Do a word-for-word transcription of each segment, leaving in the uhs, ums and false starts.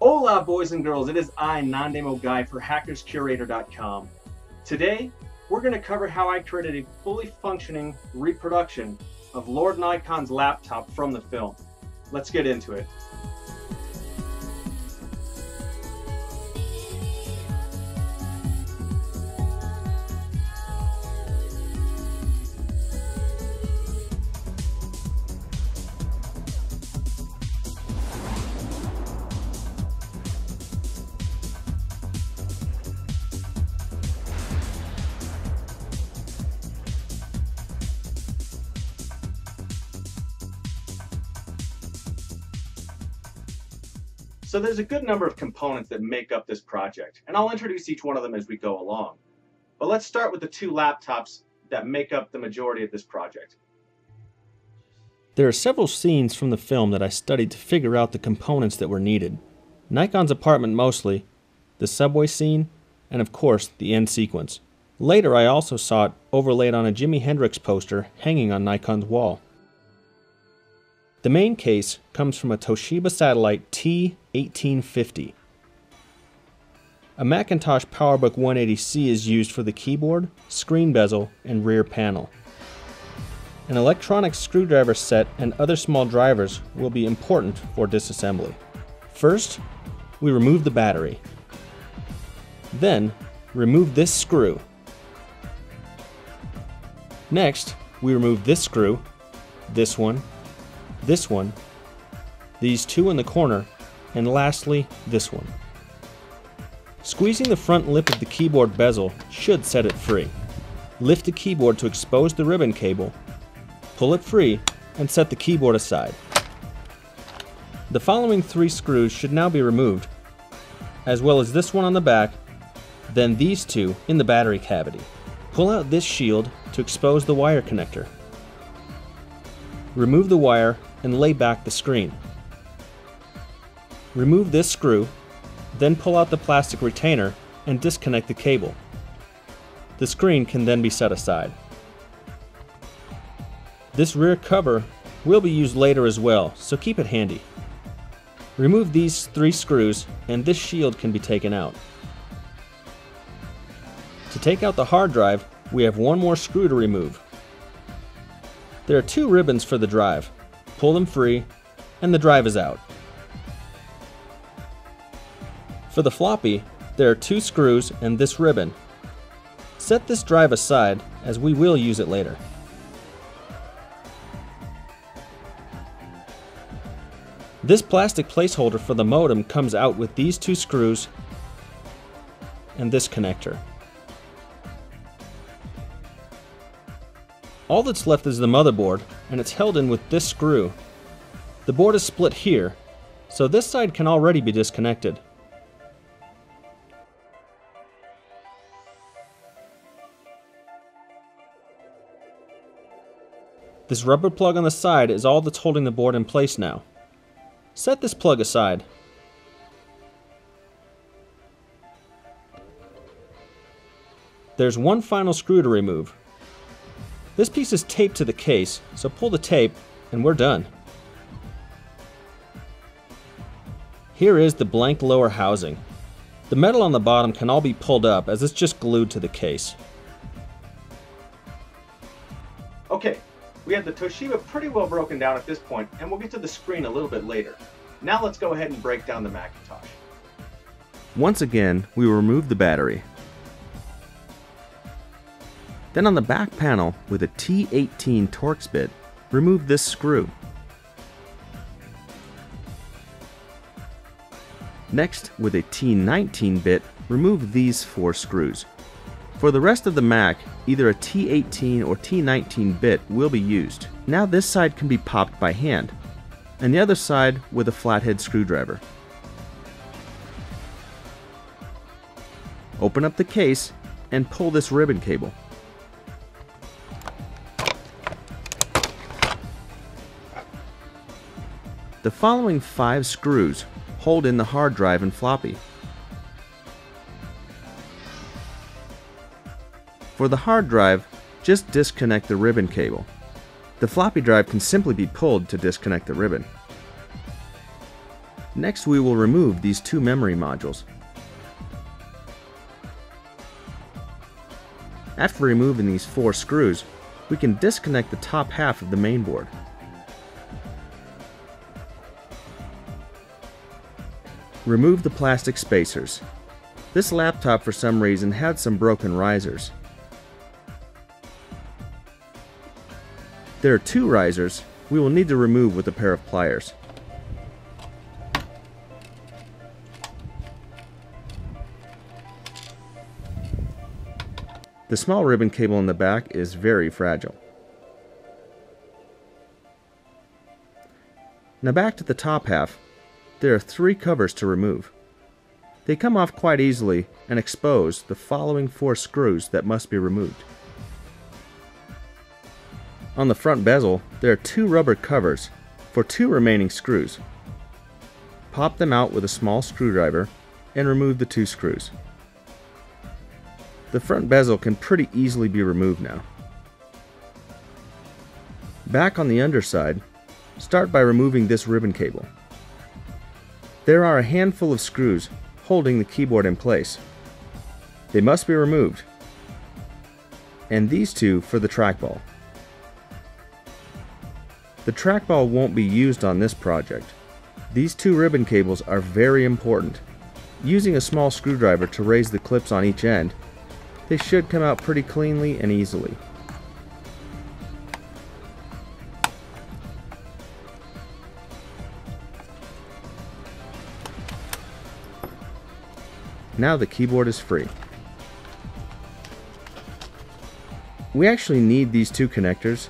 Hola, boys and girls. It is I, Nandemo Guy, for hackers curator dot com. Today, we're going to cover how I created a fully functioning reproduction of Lord Nikon's laptop from the film. Let's get into it. So there's a good number of components that make up this project, and I'll introduce each one of them as we go along. But let's start with the two laptops that make up the majority of this project. There are several scenes from the film that I studied to figure out the components that were needed. Nikon's apartment mostly, the subway scene, and of course the end sequence. Later I also saw it overlaid on a Jimi Hendrix poster hanging on Nikon's wall. The main case comes from a Toshiba Satellite T eighteen fifty. A Macintosh PowerBook one eighty C is used for the keyboard, screen bezel, and rear panel. An electronic screwdriver set and other small drivers will be important for disassembly. First, we remove the battery. Then, remove this screw. Next, we remove this screw, this one, this one, these two in the corner, and lastly, this one. Squeezing the front lip of the keyboard bezel should set it free. Lift the keyboard to expose the ribbon cable, pull it free, and set the keyboard aside. The following three screws should now be removed, as well as this one on the back, then these two in the battery cavity. Pull out this shield to expose the wire connector. Remove the wire and lay back the screen. Remove this screw, then pull out the plastic retainer and disconnect the cable. The screen can then be set aside. This rear cover will be used later as well, so keep it handy. Remove these three screws and this shield can be taken out. To take out the hard drive, we have one more screw to remove. There are two ribbons for the drive. Pull them free, and the drive is out. For the floppy, there are two screws and this ribbon. Set this drive aside, as we will use it later. This plastic placeholder for the modem comes out with these two screws and this connector. All that's left is the motherboard, and it's held in with this screw. The board is split here, so this side can already be disconnected. This rubber plug on the side is all that's holding the board in place now. Set this plug aside. There's one final screw to remove. This piece is taped to the case, so pull the tape and we're done. Here is the blank lower housing. The metal on the bottom can all be pulled up as it's just glued to the case. Okay, we have the Toshiba pretty well broken down at this point, and we'll get to the screen a little bit later. Now let's go ahead and break down the Macintosh. Once again, we remove the battery. Then on the back panel, with a T eighteen Torx bit, remove this screw. Next, with a T nineteen bit, remove these four screws. For the rest of the Mac, either a T eighteen or T nineteen bit will be used. Now this side can be popped by hand, and the other side with a flathead screwdriver. Open up the case and pull this ribbon cable. The following five screws hold in the hard drive and floppy. For the hard drive, just disconnect the ribbon cable. The floppy drive can simply be pulled to disconnect the ribbon. Next, we will remove these two memory modules. After removing these four screws, we can disconnect the top half of the mainboard. Remove the plastic spacers. This laptop for some reason had some broken risers. There are two risers we will need to remove with a pair of pliers. The small ribbon cable in the back is very fragile. Now back to the top half, there are three covers to remove. They come off quite easily and expose the following four screws that must be removed. On the front bezel, there are two rubber covers for two remaining screws. Pop them out with a small screwdriver and remove the two screws. The front bezel can pretty easily be removed now. Back on the underside, start by removing this ribbon cable. There are a handful of screws holding the keyboard in place. They must be removed. And these two for the trackball. The trackball won't be used on this project. These two ribbon cables are very important. Using a small screwdriver to raise the clips on each end, they should come out pretty cleanly and easily. Now the keyboard is free. We actually need these two connectors,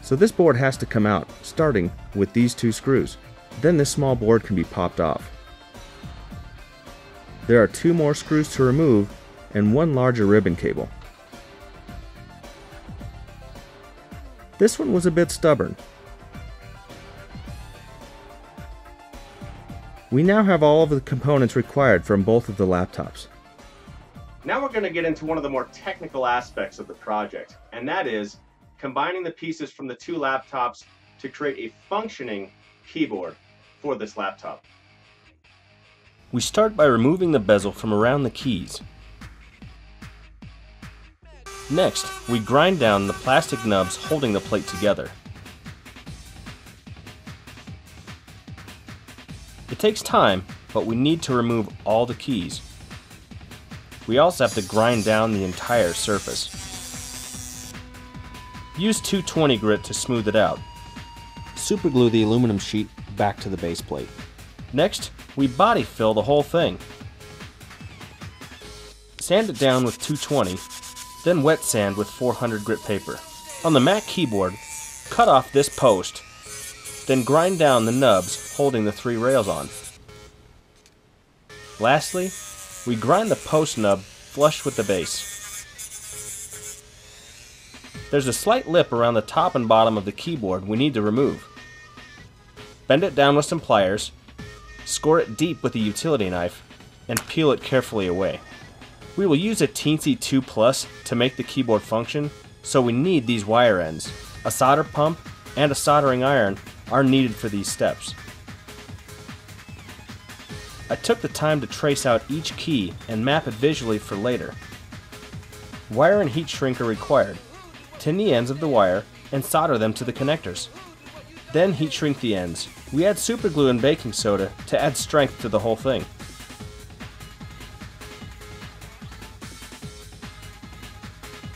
so this board has to come out, starting with these two screws. Then this small board can be popped off. There are two more screws to remove and one larger ribbon cable. This one was a bit stubborn. We now have all of the components required from both of the laptops. Now we're going to get into one of the more technical aspects of the project, and that is combining the pieces from the two laptops to create a functioning keyboard for this laptop. We start by removing the bezel from around the keys. Next, we grind down the plastic nubs holding the plate together. It takes time, but we need to remove all the keys. We also have to grind down the entire surface. Use two twenty grit to smooth it out. Superglue the aluminum sheet back to the base plate. Next, we body fill the whole thing. Sand it down with two twenty. Then wet sand with four hundred grit paper. On the Mac keyboard, cut off this post, then grind down the nubs holding the three rails on. Lastly, we grind the post nub flush with the base. There's a slight lip around the top and bottom of the keyboard we need to remove. Bend it down with some pliers, score it deep with a utility knife, and peel it carefully away. We will use a Teensy two plus to make the keyboard function, so we need these wire ends. A solder pump and a soldering iron are needed for these steps. I took the time to trace out each key and map it visually for later. Wire and heat shrink are required. Tin the ends of the wire and solder them to the connectors. Then heat shrink the ends. We add superglue and baking soda to add strength to the whole thing.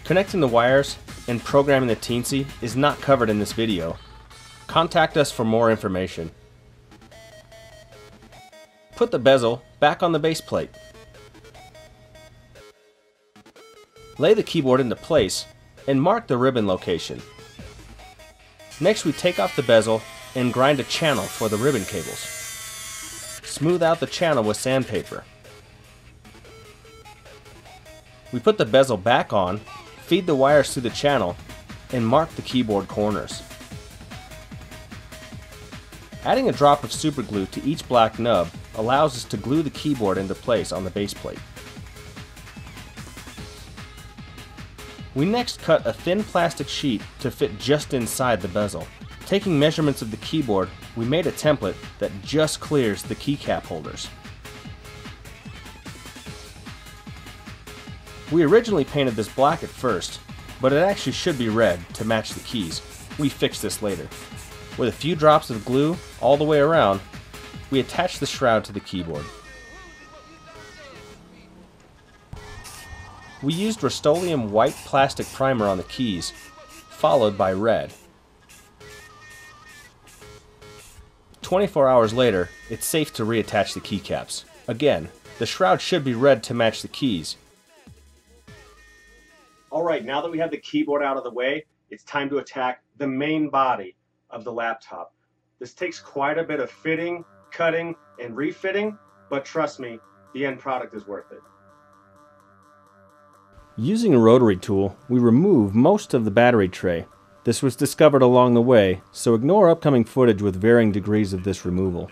Connecting the wires and programming the Teensy is not covered in this video. Contact us for more information. Put the bezel back on the base plate. Lay the keyboard into place and mark the ribbon location. Next, we take off the bezel and grind a channel for the ribbon cables. Smooth out the channel with sandpaper. We put the bezel back on, feed the wires through the channel, and mark the keyboard corners. Adding a drop of superglue to each black nub allows us to glue the keyboard into place on the base plate. We next cut a thin plastic sheet to fit just inside the bezel. Taking measurements of the keyboard, we made a template that just clears the keycap holders. We originally painted this black at first, but it actually should be red to match the keys. We fixed this later. With a few drops of glue all the way around, we attached the shroud to the keyboard. We used Rust-Oleum white plastic primer on the keys, followed by red. twenty-four hours later, it's safe to reattach the keycaps. Again, the shroud should be red to match the keys. All right, now that we have the keyboard out of the way, it's time to attack the main body of the laptop. This takes quite a bit of fitting, cutting, and refitting, but trust me, the end product is worth it. Using a rotary tool, we remove most of the battery tray. This was discovered along the way, so ignore upcoming footage with varying degrees of this removal.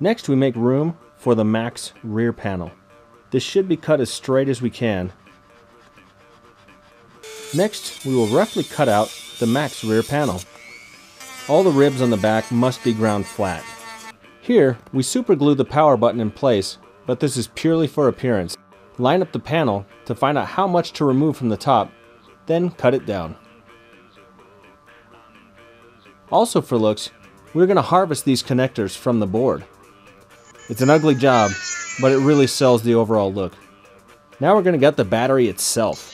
Next, we make room for the Mac's rear panel. This should be cut as straight as we can. Next, we will roughly cut out the Mac's rear panel. All the ribs on the back must be ground flat. Here, we superglue the power button in place, but this is purely for appearance. Line up the panel to find out how much to remove from the top, then cut it down. Also for looks, we're going to harvest these connectors from the board. It's an ugly job, but it really sells the overall look. Now we're going to get the battery itself.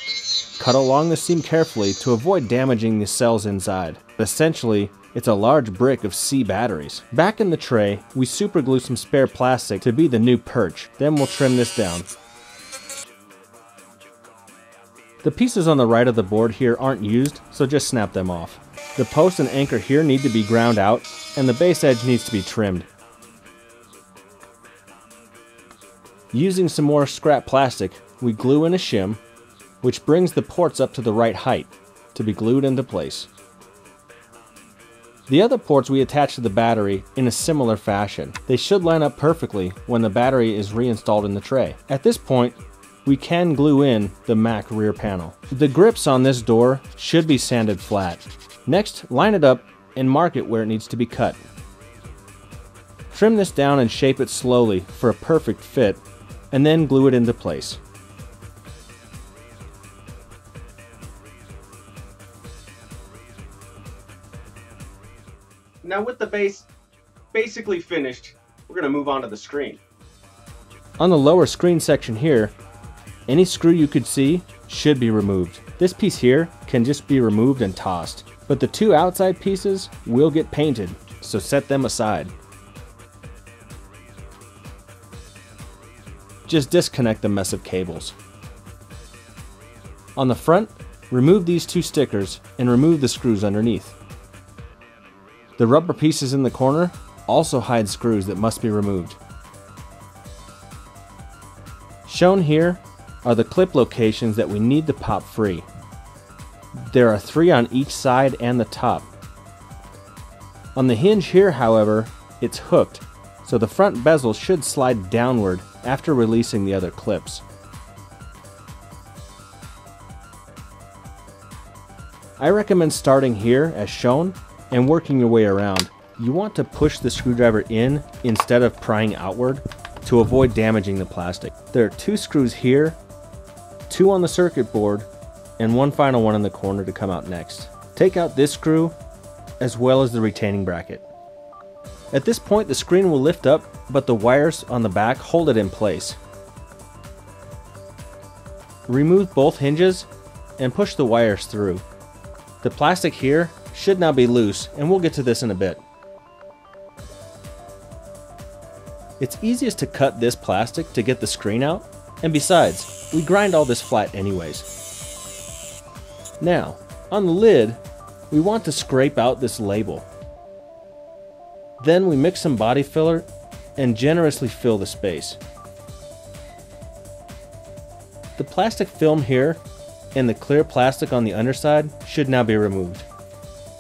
Cut along the seam carefully to avoid damaging the cells inside. Essentially, it's a large brick of C batteries. Back in the tray, we superglue some spare plastic to be the new perch. Then we'll trim this down. The pieces on the right of the board here aren't used, so just snap them off. The post and anchor here need to be ground out, and the base edge needs to be trimmed. Using some more scrap plastic, we glue in a shim, which brings the ports up to the right height to be glued into place. The other ports we attach to the battery in a similar fashion. They should line up perfectly when the battery is reinstalled in the tray. At this point, we can glue in the Mac rear panel. The grips on this door should be sanded flat. Next, line it up and mark it where it needs to be cut. Trim this down and shape it slowly for a perfect fit, and then glue it into place. Now with the base basically finished, we're going to move on to the screen. On the lower screen section here, any screw you could see should be removed. This piece here can just be removed and tossed, but the two outside pieces will get painted, so set them aside. Just disconnect the mess of cables. On the front, remove these two stickers and remove the screws underneath. The rubber pieces in the corner also hide screws that must be removed. Shown here are the clip locations that we need to pop free. There are three on each side and the top. On the hinge here, however, it's hooked, so the front bezel should slide downward after releasing the other clips. I recommend starting here as shown and working your way around. You want to push the screwdriver in instead of prying outward to avoid damaging the plastic. There are two screws here, two on the circuit board, and one final one in the corner to come out next. Take out this screw as well as the retaining bracket. At this point, the screen will lift up, but the wires on the back hold it in place. Remove both hinges and push the wires through. The plastic here should now be loose, and we'll get to this in a bit. It's easiest to cut this plastic to get the screen out, and besides, we grind all this flat anyways. Now, on the lid, we want to scrape out this label. Then we mix some body filler and generously fill the space. The plastic film here and the clear plastic on the underside should now be removed.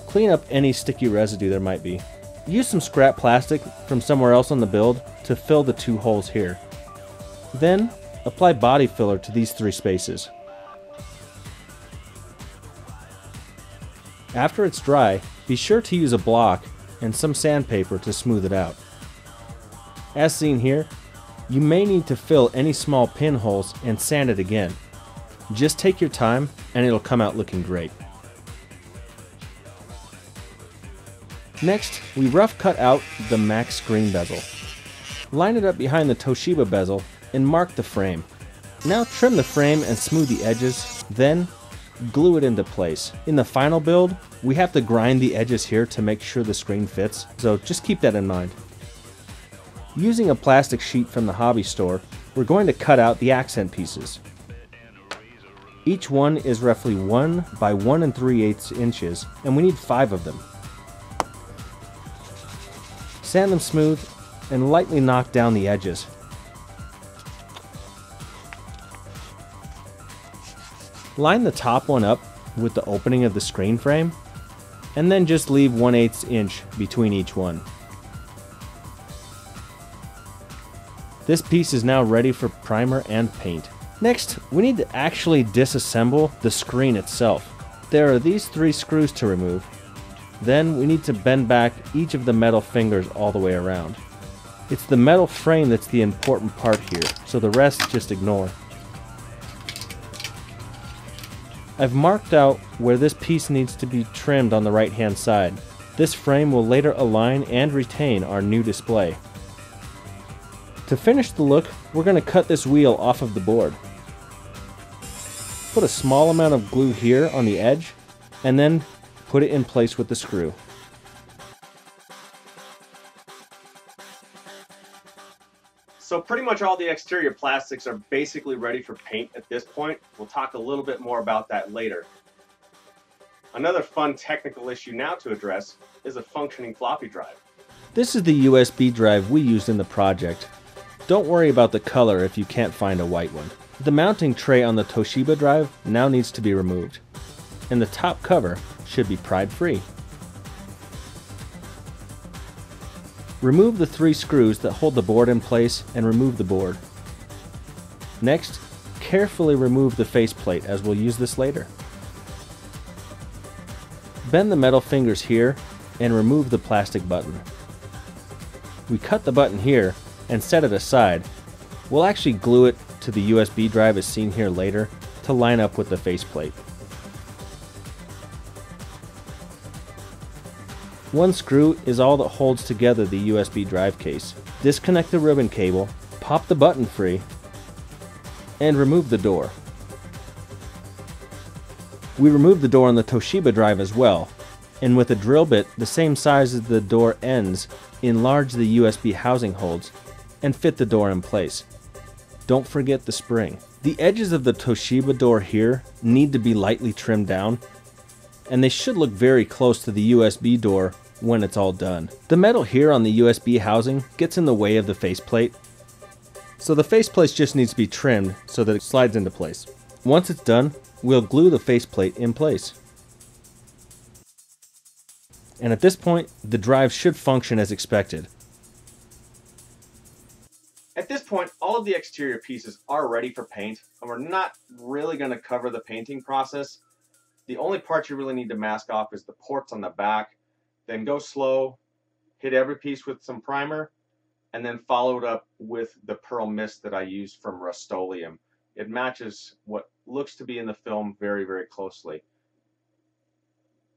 Clean up any sticky residue there might be. Use some scrap plastic from somewhere else on the build to fill the two holes here. Then apply body filler to these three spaces. After it's dry, be sure to use a block and some sandpaper to smooth it out. As seen here, you may need to fill any small pinholes and sand it again. Just take your time and it'll come out looking great. Next, we rough cut out the Mac screen bezel. Line it up behind the Toshiba bezel and mark the frame. Now trim the frame and smooth the edges, then glue it into place. In the final build, we have to grind the edges here to make sure the screen fits, so just keep that in mind. Using a plastic sheet from the hobby store, we're going to cut out the accent pieces. Each one is roughly one by one and three eighths inches, and we need five of them. Sand them smooth and lightly knock down the edges. Line the top one up with the opening of the screen frame, and then just leave one eighth inch between each one. This piece is now ready for primer and paint. Next, we need to actually disassemble the screen itself. There are these three screws to remove. Then we need to bend back each of the metal fingers all the way around. It's the metal frame that's the important part here, so the rest just ignore. I've marked out where this piece needs to be trimmed on the right hand side. This frame will later align and retain our new display. To finish the look, we're going to cut this wheel off of the board. Put a small amount of glue here on the edge and then put it in place with the screw. So pretty much all the exterior plastics are basically ready for paint at this point. We'll talk a little bit more about that later. Another fun technical issue now to address is a functioning floppy drive. This is the U S B drive we used in the project. Don't worry about the color if you can't find a white one. The mounting tray on the Toshiba drive now needs to be removed, and the top cover should be pride-free. Remove the three screws that hold the board in place and remove the board. Next, carefully remove the faceplate as we'll use this later. Bend the metal fingers here and remove the plastic button. We cut the button here and set it aside. We'll actually glue it to the U S B drive as seen here later to line up with the faceplate. One screw is all that holds together the U S B drive case. Disconnect the ribbon cable, pop the button free, and remove the door. We removed the door on the Toshiba drive as well, and with a drill bit the same size as the door ends, enlarge the U S B housing holes and fit the door in place. Don't forget the spring. The edges of the Toshiba door here need to be lightly trimmed down, and they should look very close to the U S B door when it's all done. The metal here on the U S B housing gets in the way of the faceplate, so the faceplate just needs to be trimmed so that it slides into place. Once it's done, we'll glue the faceplate in place. And at this point, the drive should function as expected. At this point, all of the exterior pieces are ready for paint, and we're not really going to cover the painting process. The only part you really need to mask off is the ports on the back, then go slow, hit every piece with some primer, and then follow it up with the pearl mist that I used from Rust-Oleum. It matches what looks to be in the film very, very closely.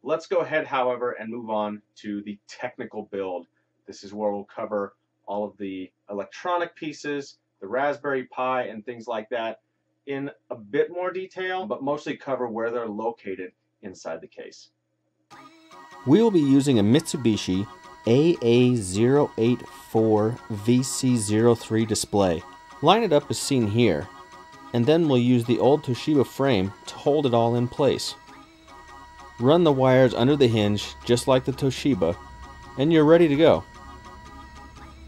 Let's go ahead, however, and move on to the technical build. This is where we'll cover all of the electronic pieces, the Raspberry Pi, and things like that in a bit more detail, but mostly cover where they're located inside the case. We will be using a Mitsubishi A A zero eight four V C zero three display. Line it up as seen here, and then we'll use the old Toshiba frame to hold it all in place. Run the wires under the hinge just like the Toshiba, and you're ready to go.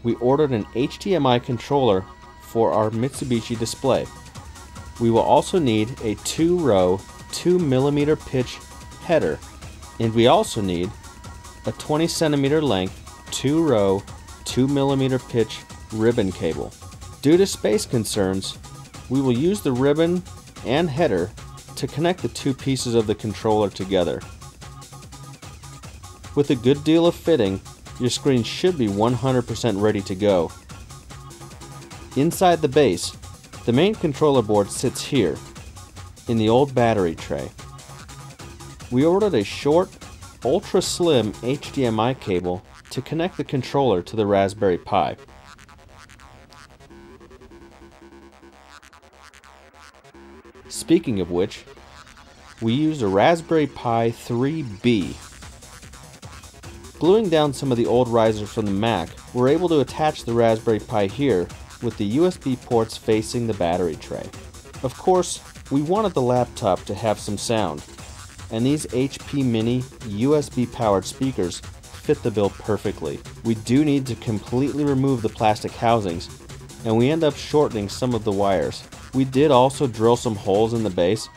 We ordered an H D M I controller for our Mitsubishi display. We will also need a two row, two millimeter pitch header, and we also need a twenty centimeter length, two row, two millimeter pitch ribbon cable. Due to space concerns, we will use the ribbon and header to connect the two pieces of the controller together. With a good deal of fitting, your screen should be one hundred percent ready to go. Inside the base, the main controller board sits here, in the old battery tray. We ordered a short, ultra-slim H D M I cable to connect the controller to the Raspberry Pi. Speaking of which, we used a Raspberry Pi three B. Gluing down some of the old risers from the Mac, we're able to attach the Raspberry Pi here with the U S B ports facing the battery tray. Of course, we wanted the laptop to have some sound, and these H P Mini U S B-powered speakers fit the bill perfectly. We do need to completely remove the plastic housings, and we end up shortening some of the wires. We did also drill some holes in the base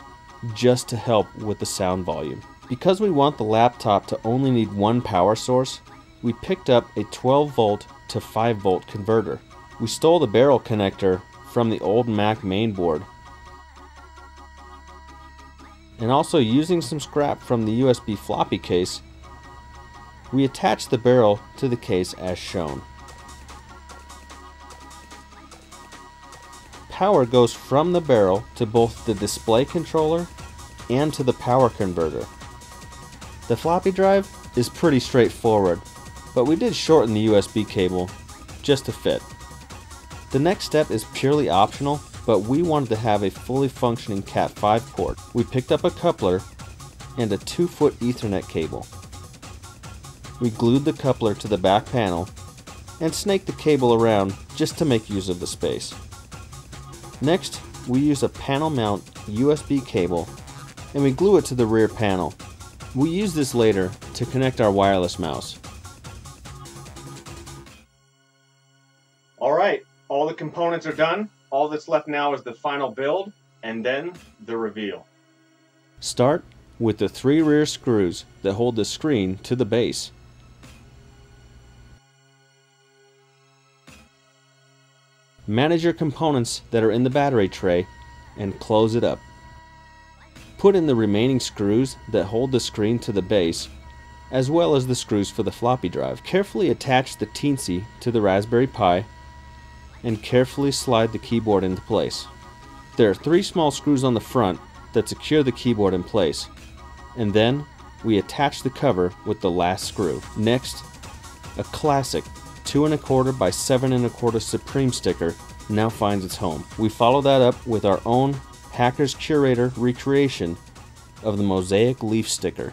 just to help with the sound volume. Because we want the laptop to only need one power source, we picked up a twelve volt to five volt converter. We stole the barrel connector from the old Mac mainboard, and also using some scrap from the U S B floppy case, we attach the barrel to the case as shown. Power goes from the barrel to both the display controller and to the power converter. The floppy drive is pretty straightforward, but we did shorten the U S B cable just to fit. The next step is purely optional, but we wanted to have a fully functioning cat five port. We picked up a coupler and a two foot Ethernet cable. We glued the coupler to the back panel and snaked the cable around just to make use of the space. Next, we used a panel mount U S B cable and we glue it to the rear panel. We use this later to connect our wireless mouse. All right, all the components are done. All that's left now is the final build, and then the reveal. Start with the three rear screws that hold the screen to the base. Manage your components that are in the battery tray and close it up. Put in the remaining screws that hold the screen to the base, as well as the screws for the floppy drive. Carefully attach the Teensy to the Raspberry Pi and carefully slide the keyboard into place. There are three small screws on the front that secure the keyboard in place, and then we attach the cover with the last screw. Next, a classic two and a quarter by seven and a quarter Supreme sticker now finds its home. We follow that up with our own Hackers Curator recreation of the Mosaic Leaf sticker.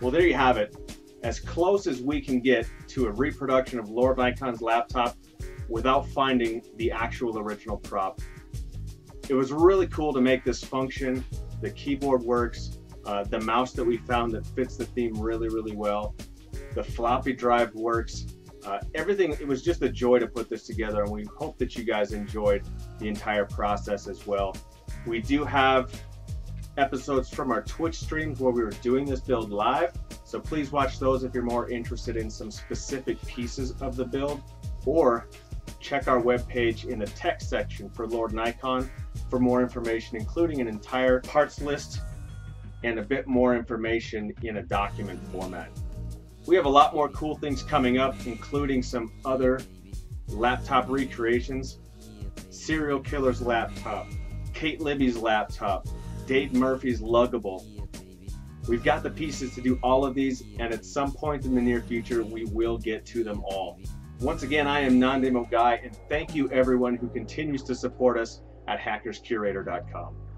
Well, there you have it. as close as we can get to a reproduction of Lord Nikon's laptop without finding the actual original prop. It was really cool to make this function. The keyboard works. Uh, the mouse that we found that fits the theme really, really well. The floppy drive works. Uh, everything, it was just a joy to put this together, and we hope that you guys enjoyed the entire process as well. We do have episodes from our Twitch streams where we were doing this build live, so please watch those if you're more interested in some specific pieces of the build, or check our webpage in the tech section for Lord Nikon for more information, including an entire parts list and a bit more information in a document format. We have a lot more cool things coming up, including some other laptop recreations, Serial Killer's laptop, Kate Libby's laptop, Dave Murphy's luggable. We've got the pieces to do all of these, and at some point in the near future, we will get to them all. Once again, I am Nandemo Guy, and thank you everyone who continues to support us at hackers curator dot com.